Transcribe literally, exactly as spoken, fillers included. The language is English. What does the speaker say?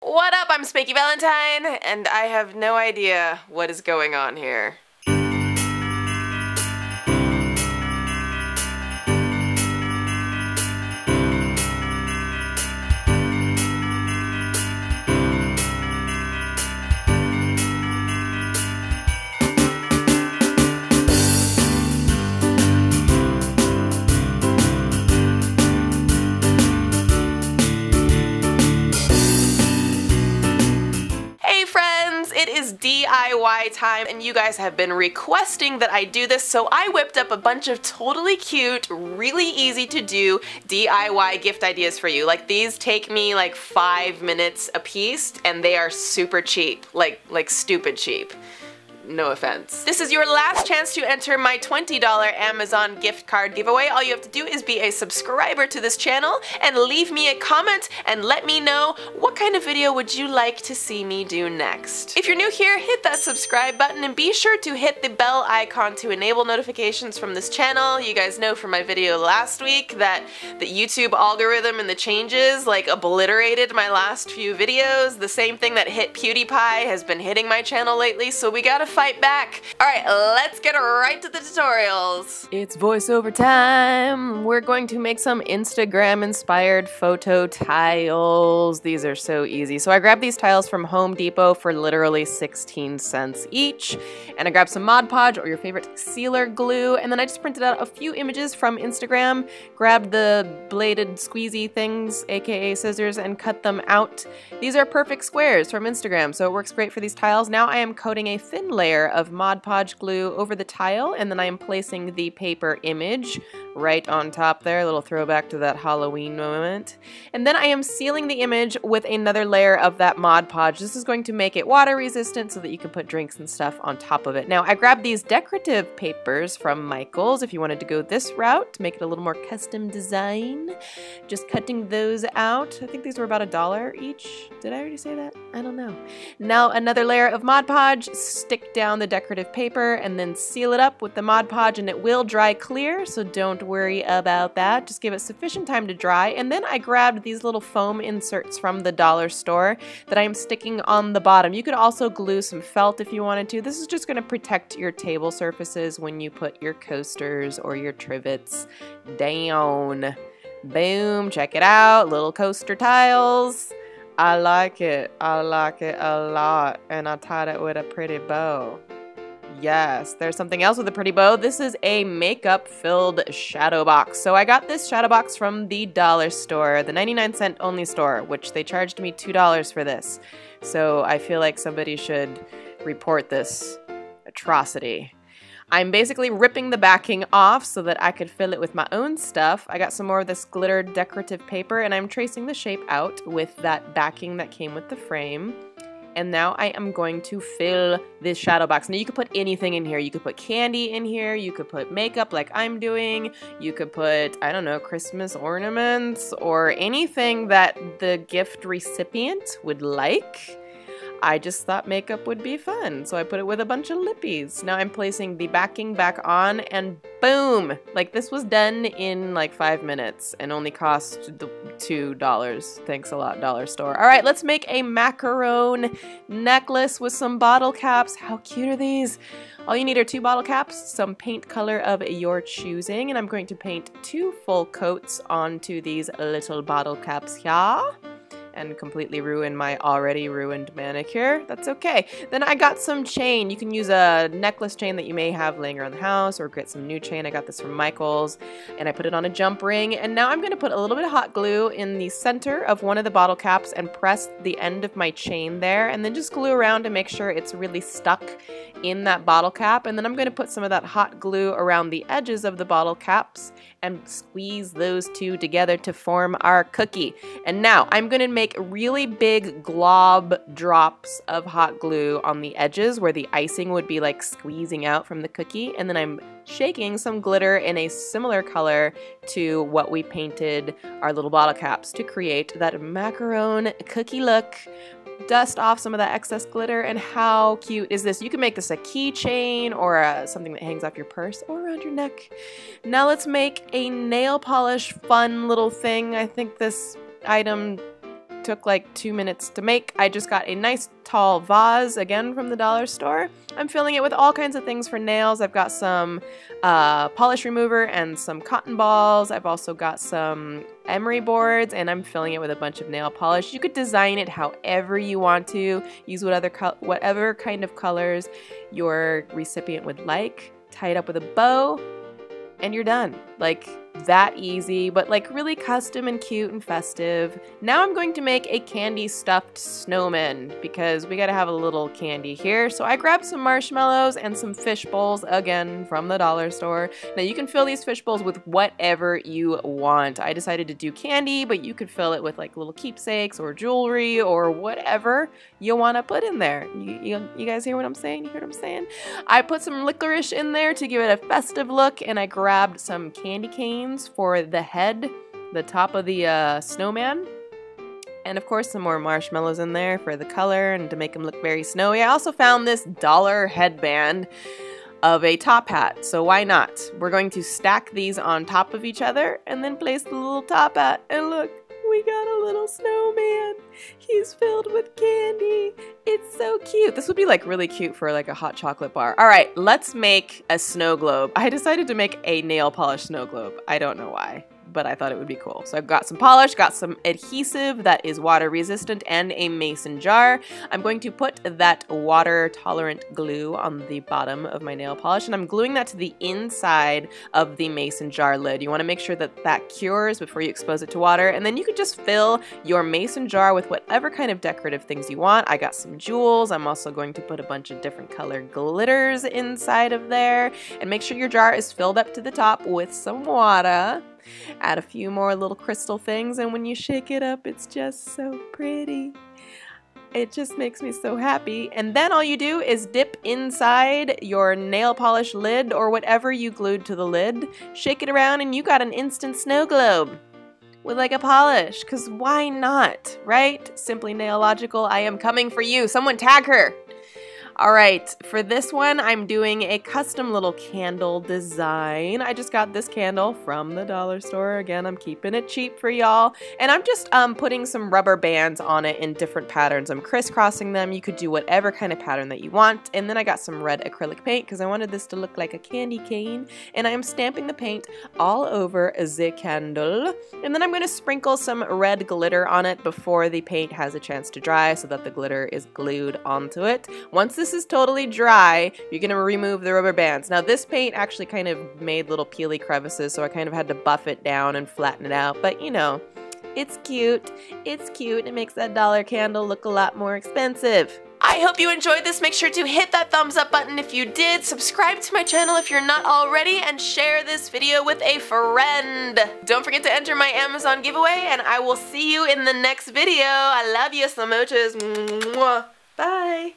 What up? I'm Spankie Valentine, and I have no idea what is going on here. D I Y time, and you guys have been requesting that I do this, so I whipped up a bunch of totally cute, really easy to do D I Y gift ideas for you. Like, these take me like five minutes a piece, and they are super cheap, like like stupid cheap. No offense. This is your last chance to enter my twenty dollar Amazon gift card giveaway. All you have to do is be a subscriber to this channel and leave me a comment and let me know what kind of video would you like to see me do next. If you're new here, hit that subscribe button and be sure to hit the bell icon to enable notifications from this channel. You guys know from my video last week that the YouTube algorithm and the changes like obliterated my last few videos. The same thing that hit PewDiePie has been hitting my channel lately, so we gotta fight back. All right, let's get right to the tutorials. It's voiceover time. We're going to make some Instagram inspired photo tiles. These are so easy. So I grabbed these tiles from Home Depot for literally sixteen cents each. And I grabbed some Mod Podge or your favorite sealer glue. And then I just printed out a few images from Instagram, grabbed the bladed squeezy things, A K A scissors, and cut them out. These are perfect squares from Instagram, so it works great for these tiles. Now I am coating a thin layer of Mod Podge glue over the tile, and then I am placing the paper image right on top there, a little throwback to that Halloween moment. And then I am sealing the image with another layer of that Mod Podge. This is going to make it water resistant so that you can put drinks and stuff on top of it. Now I grabbed these decorative papers from Michaels if you wanted to go this route to make it a little more custom design. Just cutting those out. I think these were about a dollar each. Did I already say that? I don't know. Now another layer of Mod Podge, stick down the decorative paper and then seal it up with the Mod Podge, and it will dry clear, so don't worry about that. Just give it sufficient time to dry. And then I grabbed these little foam inserts from the dollar store that I am sticking on the bottom. You could also glue some felt if you wanted to. This is just going to protect your table surfaces when you put your coasters or your trivets down. Boom, check it out, little coaster tiles. I like it. I like it a lot. And I tied it with a pretty bow. Yes, there's something else with a pretty bow. This is a makeup-filled shadow box. So I got this shadow box from the dollar store, the ninety-nine cent only store, which they charged me two dollars for this. So I feel like somebody should report this atrocity. I'm basically ripping the backing off so that I could fill it with my own stuff. I got some more of this glittered decorative paper, and I'm tracing the shape out with that backing that came with the frame. And now I am going to fill this shadow box. Now you could put anything in here. You could put candy in here. You could put makeup like I'm doing. You could put, I don't know, Christmas ornaments or anything that the gift recipient would like. I just thought makeup would be fun, so I put it with a bunch of lippies. Now I'm placing the backing back on, and boom! Like, this was done in like five minutes and only cost two dollars. Thanks a lot, dollar store. All right, let's make a macaron necklace with some bottle caps. How cute are these? All you need are two bottle caps, some paint color of your choosing, and I'm going to paint two full coats onto these little bottle caps here. And completely ruin my already ruined manicure. That's okay. Then I got some chain. You can use a necklace chain that you may have laying around the house, or get some new chain. I got this from Michaels, and I put it on a jump ring. And now I'm gonna put a little bit of hot glue in the center of one of the bottle caps and press the end of my chain there, and then just glue around to make sure it's really stuck in that bottle cap. And then I'm gonna put some of that hot glue around the edges of the bottle caps and squeeze those two together to form our cookie. And now I'm gonna make really big glob drops of hot glue on the edges where the icing would be like squeezing out from the cookie, and then I'm shaking some glitter in a similar color to what we painted our little bottle caps to create that macaron cookie look. Dust off some of that excess glitter, and how cute is this? You can make this a keychain or a, something that hangs off your purse or around your neck. Now let's make a nail polish fun little thing. I think this item took like two minutes to make. I just got a nice tall vase, again from the dollar store. I'm filling it with all kinds of things for nails. I've got some uh, polish remover and some cotton balls. I've also got some emery boards, and I'm filling it with a bunch of nail polish. You could design it however you want to. Use whatever, whatever kind of colors your recipient would like. Tie it up with a bow, and you're done. Like, that easy, but like really custom and cute and festive. Now I'm going to make a candy stuffed snowman because we gotta have a little candy here. So I grabbed some marshmallows and some fish bowls, again from the dollar store. Now you can fill these fish bowls with whatever you want. I decided to do candy, but you could fill it with like little keepsakes or jewelry or whatever you wanna put in there. You, you, you guys hear what I'm saying? You hear what I'm saying? I put some licorice in there to give it a festive look, and I grabbed some candy canes for the head, the top of the uh, snowman, and of course some more marshmallows in there for the color and to make them look very snowy. I also found this dollar headband of a top hat, so why not? We're going to stack these on top of each other and then place the little top hat, and look, we got a little snowman. He's filled with candy. It's so cute. This would be like really cute for like a hot chocolate bar. All right, let's make a snow globe. I decided to make a nail polish snow globe. I don't know why, but I thought it would be cool. So I've got some polish, got some adhesive that is water resistant, and a mason jar. I'm going to put that water tolerant glue on the bottom of my nail polish, and I'm gluing that to the inside of the mason jar lid. You want to make sure that that cures before you expose it to water, and then you can just fill your mason jar with whatever kind of decorative things you want. I got some jewels. I'm also going to put a bunch of different color glitters inside of there, and make sure your jar is filled up to the top with some water. Add a few more little crystal things, and when you shake it up, it's just so pretty. It just makes me so happy. And then all you do is dip inside your nail polish lid or whatever you glued to the lid, shake it around, and you got an instant snow globe with like a polish, because why not, right? Simply Nailogical, I am coming for you. Someone tag her. All right, for this one, I'm doing a custom little candle design. I just got this candle from the dollar store. Again, I'm keeping it cheap for y'all. And I'm just um, putting some rubber bands on it in different patterns. I'm crisscrossing them. You could do whatever kind of pattern that you want. And then I got some red acrylic paint because I wanted this to look like a candy cane. And I am stamping the paint all over the candle. And then I'm gonna sprinkle some red glitter on it before the paint has a chance to dry so that the glitter is glued onto it. Once this This is totally dry, you're gonna remove the rubber bands. Now this paint actually kind of made little peely crevices, so I kind of had to buff it down and flatten it out, but you know, it's cute. It's cute. It makes that dollar candle look a lot more expensive. I hope you enjoyed this. Make sure to hit that thumbs up button if you did. Subscribe to my channel if you're not already, and share this video with a friend. Don't forget to enter my Amazon giveaway, and I will see you in the next video. I love you so much. Bye.